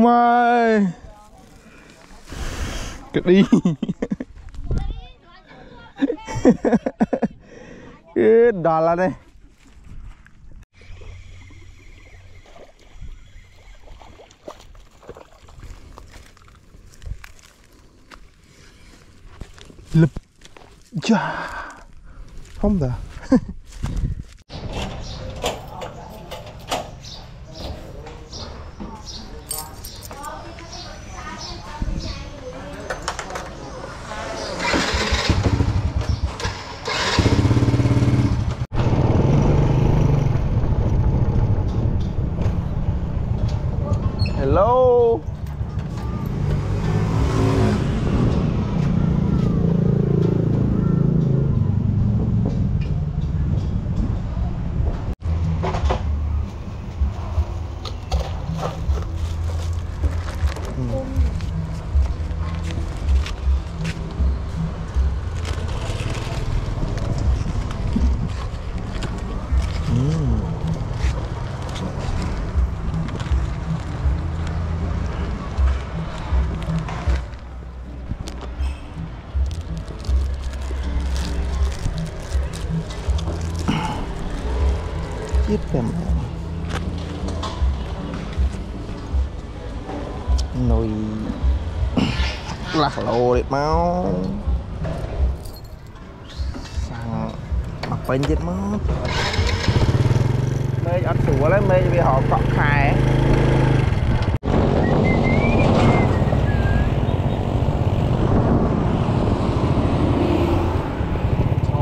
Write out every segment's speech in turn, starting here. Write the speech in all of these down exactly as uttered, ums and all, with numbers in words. ำไมกระดิ่งเอ๊ะด่าละเนี่ยลึบจ้าพร้อมเด้อเยี่ยมเต็มหนุ่ยหลักโลเลยมั้งสั่งมาเป็นเจ็ดมั้งเมย์อัดตัวแล้วเมย์ไปหอเกาะไข่เกา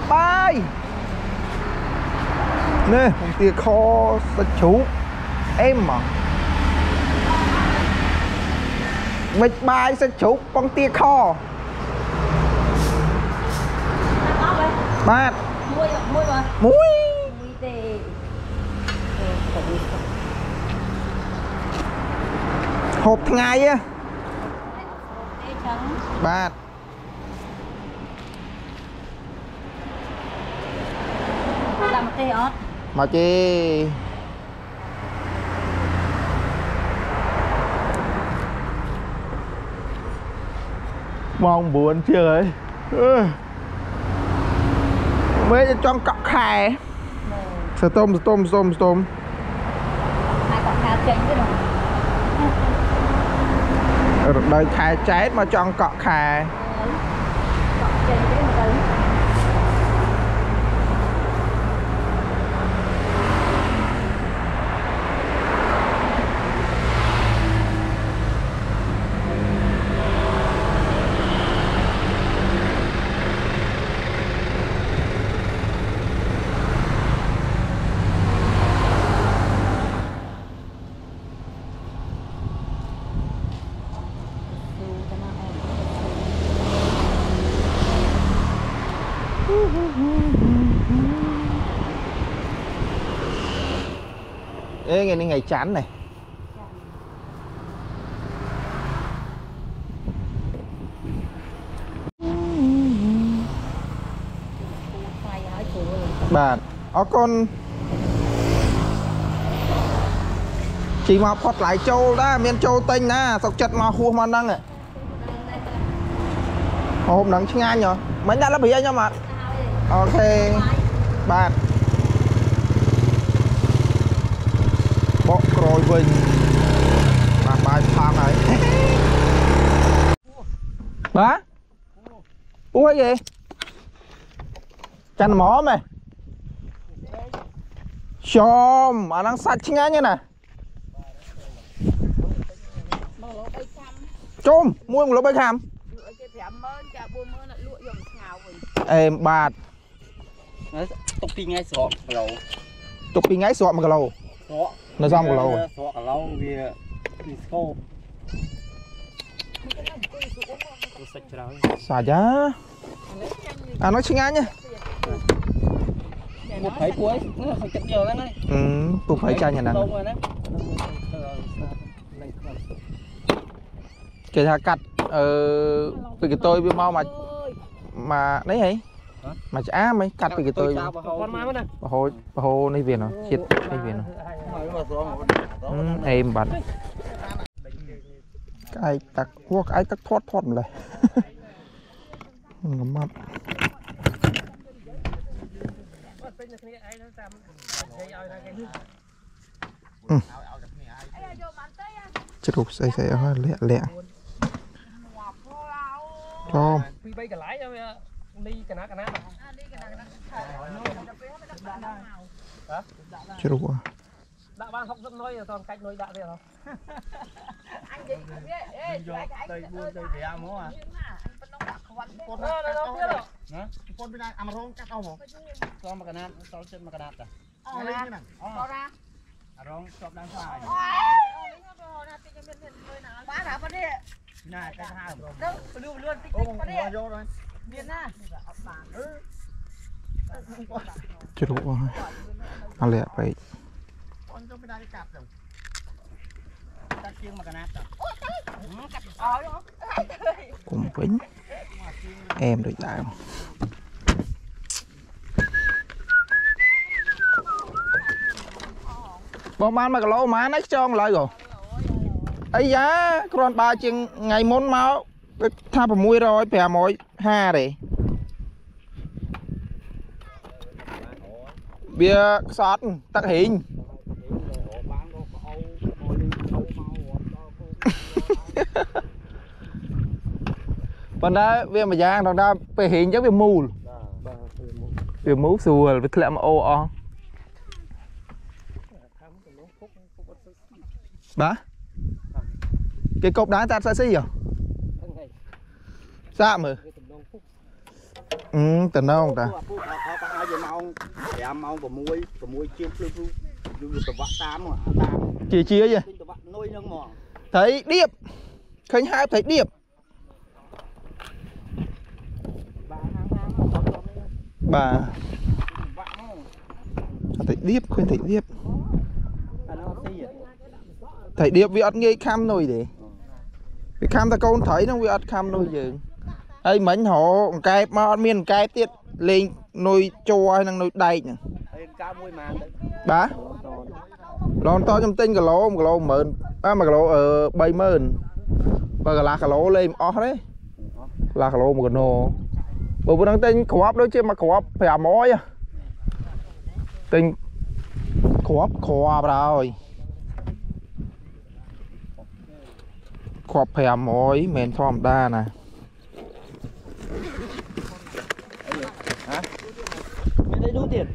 ะไปเนี่ยผมเตียคอสชูเอ็มอ่ะไม่บายสชูปองเตียคอมาดมุ้ยมุ้ยมามุ้ยเตะหกไงอะมาดมาเจมองบวนเฉยเมื่อจะจ้องเกาะไข่สต้มสต้มสต้มสต้มโดยไข่ใจมาจ้องเกาะไข่เอ้ยนี่ngày chán này bạn ở con chỉ mà phật lại châu đó miền châu tinh nè sọc chật mà khua mà năng ạ hôm nắng chinh anh rồi mấy đã lắp bị anh em ạโอเคบาทบกโรยวิงมาบายทางไหนบ้าอู้ไอ้ยี่จันหมอไหมชมอันนั้นสัตว์ชิ้นนี้น่ะชมมวยมึงลบไปคำเอ็มบาทตกปีง่ายสอบเราตกปีง่ายสอบมันก็เราเราซ้ำกับเราสอบกับเราเวียดิสโก้สาจ้าอ่ะน้อยชิ้นงานเนี่ยบุกไผ่ปุ้ยจับเยอะแล้วไงอืมบุกไผ่จานอย่างนั้นเจอทากัด ừ vì cái tôi với mau mà mà đấy ấy mà chả mấy cắt vì cái tôi hồ hồ này viền nó chết này viền nó em bắn cái tắc quốc cái tắc thoát thoát này ngắm mắt chất đục say say hơi lẹ lẹ cho chất đục à đã ban học dân nói toàn cách nói đã về không anh đấy anh đấy anh đấy buôn chơi kìa múa à con nó nó biết rồi hả con bên này à mà không cắt đâu hả con mà cái nam con chân mà cái đạp à con lên như này con ra à rong chọc đang phải quá đã con đi này cái hai đâu luôn luôn tích tích con đi biến na chưa đủ rồi anh lẹ vậy con không biết đang cắt đâu cắt riêng mà cái nát rồi cắt rồi cùng bính em được lại không bom man mà cái lỗ má nó tròn lại rồi ấy giá con ba chừng ngày muốn máu tha vào mũi rồi bè mồi ha đấy bia sọt tắc hình còn đó viên mà giang còn đó về hiện giống về mù về mù sùa về thẹm ô o bả cái cột đá ta sẽ xí rồi sao mà ừ tình đâu ta chia chia vậy thấy điệp khánh hai thấy điệp bà thấy điệp khuyên thấy điệp thấy điệp vì ăn ngay khăm nồi để vì khăm ta con thấy nó vì ăn khăm nồi giờ ấy mảnh họ cái mà ăn miên cái tiết lên nồi chua hay năng nồi đầy nhỉ bà lon to trong tinh cái lỗ một cái lỗ mờn à mà cái lỗ ở bay mờn và cái lá cái lỗ lên ó đấy là cái lỗ một cái nô bộ bữa đang tinh khóp đối chứ mà khóp phải mối à tinh khóp khóp rồi khóp phải mối men thom đa nè cái đây đủ tiền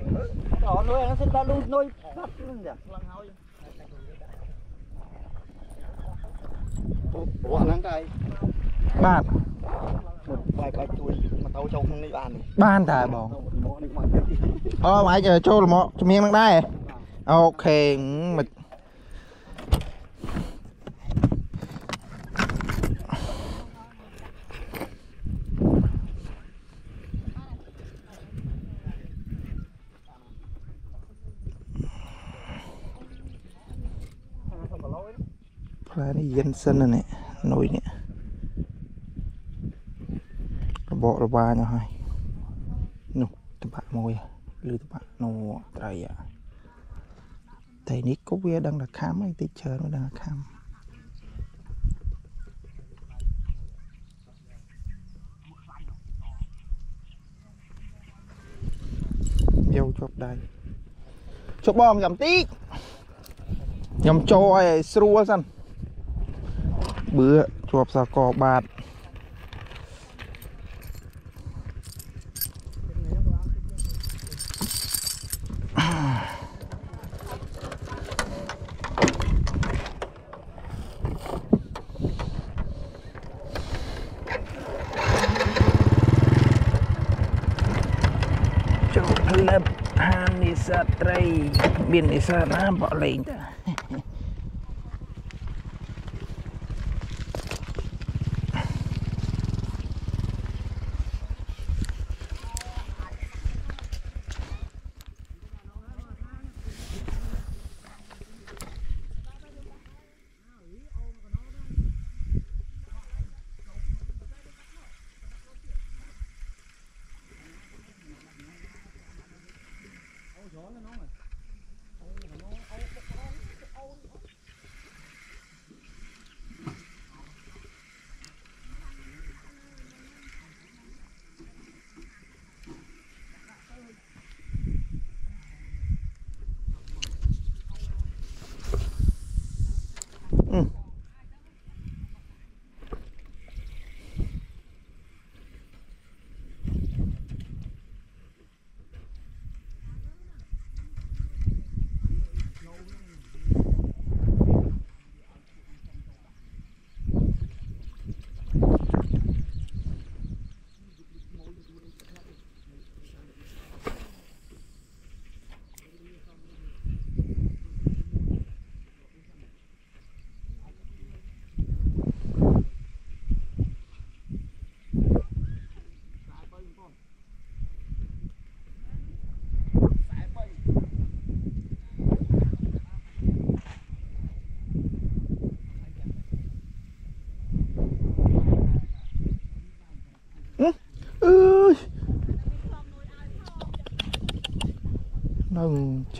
đó nuôi nó sẽ ta nuôi nuôi bắt luôn được ủa nắng cái bạn bài bài chuối mà tao trông không đi bàn bàn thả bỏ ờ mày chờ trôi là mọ cho miếng đang đây ok mà phải đi dân sân này nè nồi nè bộ là ba nhau hai nụ tụi bạn môi lư tụi bạn nô tay à thầy nít có vía đang là khám anh tí chờ nó đang là khám dâu chụp đây chụp bom nhầm tí nhầm trôi xua sân bữa chụp sao cò bạt biên đi xa ra bỏ lên ta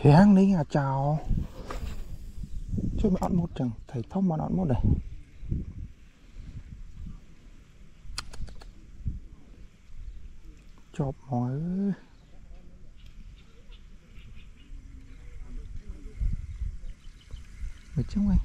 Tháng đấy nhà chào chơi mà ăn một chẳng thầy thông mà ăn một này chọp mỏi mệt chứ anh một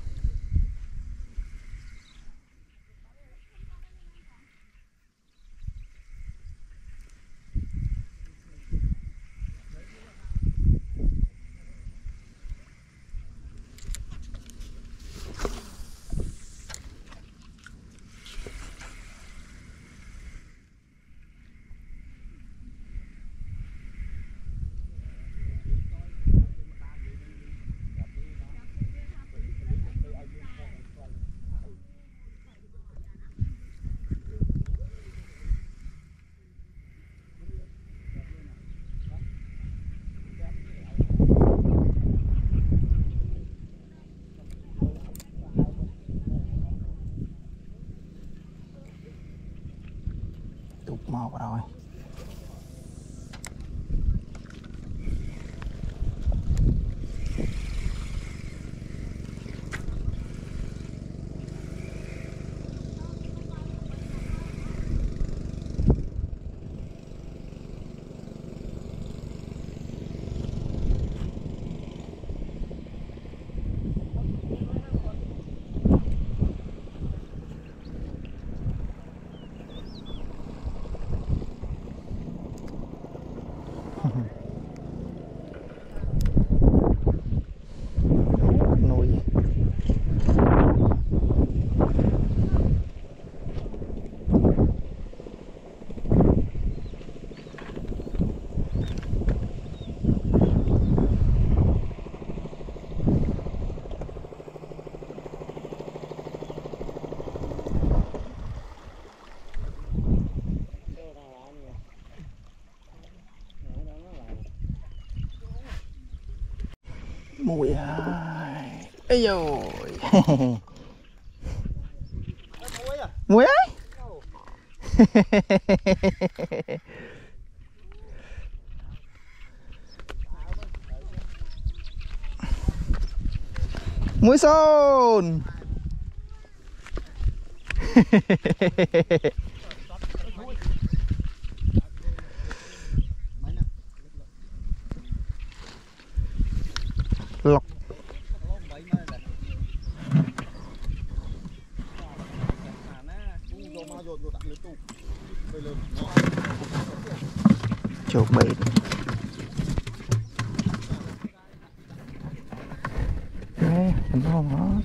rồi mùi ai, ây dồi, mùi ấy, mùi sồn, lọc chỗ bể đấy mình không hết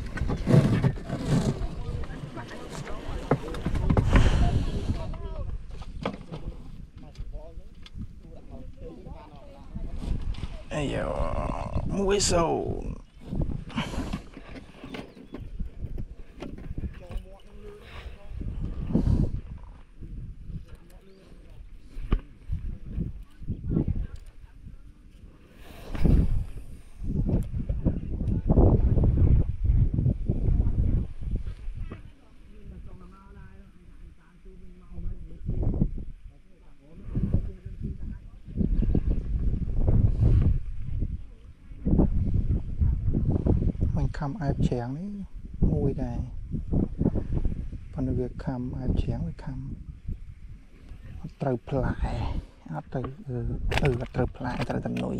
ấy giờ mũi sâu คำไอ้เฉียงนี่มวยได้ปันเวียคำไอ้เฉียงไอ้คำตรึบลายอัดตรึบเออเออตรึบลายตรึบหนุ่ย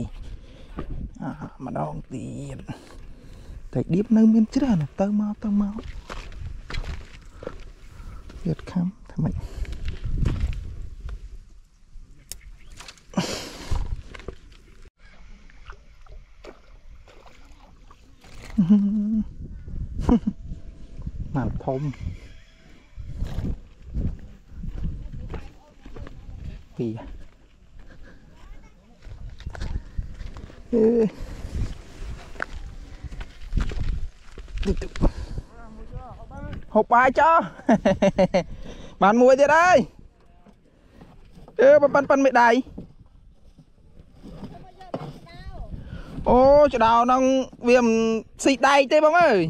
มาดองตีนแต่ดิบนั่งเป็นเชื่อนะเติมมาเติมมาเวียคำทำไมหมันพรมปีเออหกปลายจ้าบ้านมวยจะได้เออปันปันปันไม่ได้โอ้จะดาวน้องเวียมสีได้เต้บ้างเอ้ย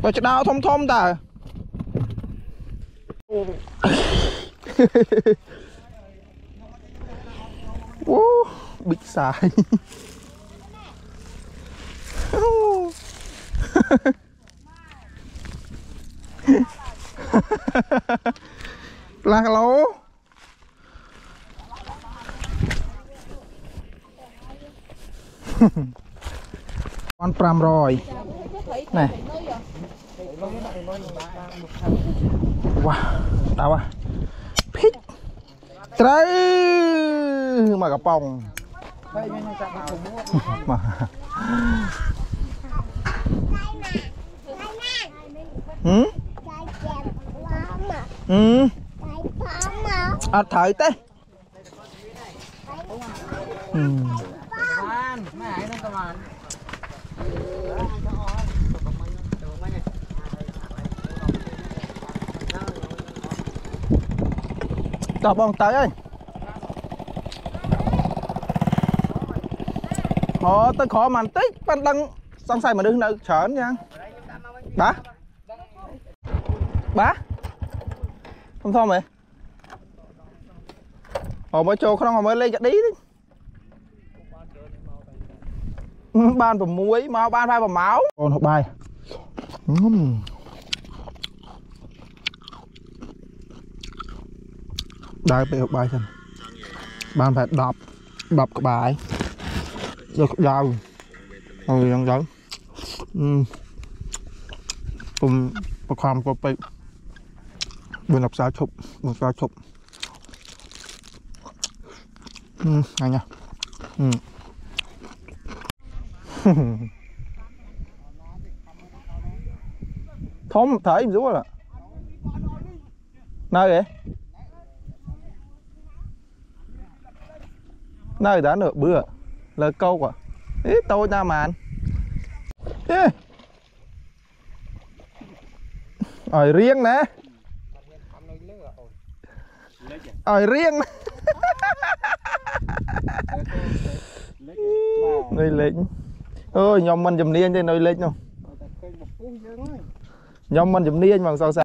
ไปจะดาวทมทมแต่โอ้บิ๊กสายลากเราตอนปรามรอยไหนว้าตาวะพิษไตรมากระป๋องมาอืมอืมอ่ะถ่ายเต้อืมต่อบองเตยเอ้ยโอ้เตยขอมันติดมันดังสงสัยมาดึงเดินเฉินยังบ้าบ้าทำท่อไหมโอ้มาโจเขาต้องเอามาเล่นกันดีบ้านผมมุ้ยมาบ้านพายผมเมาโอนหกใบได้ไปหกใบฉันบ้านพายดับดับกระบายยกยาวเอาอย่างเดิมผมประความก็ไปบนหลับสาวชุบบนสาวชุบอะไรเนี่ยthống thấy gì rồi ạ, nơi đấy, nơi đã nửa bữa, lời câu quả, ít tôi ra màn, ỏi riêng nè, ỏi riêng, đây lính.เออยอมมันจำเนียนใจน้อยเล็กเนาะยอมมันจำเนียนบางสาว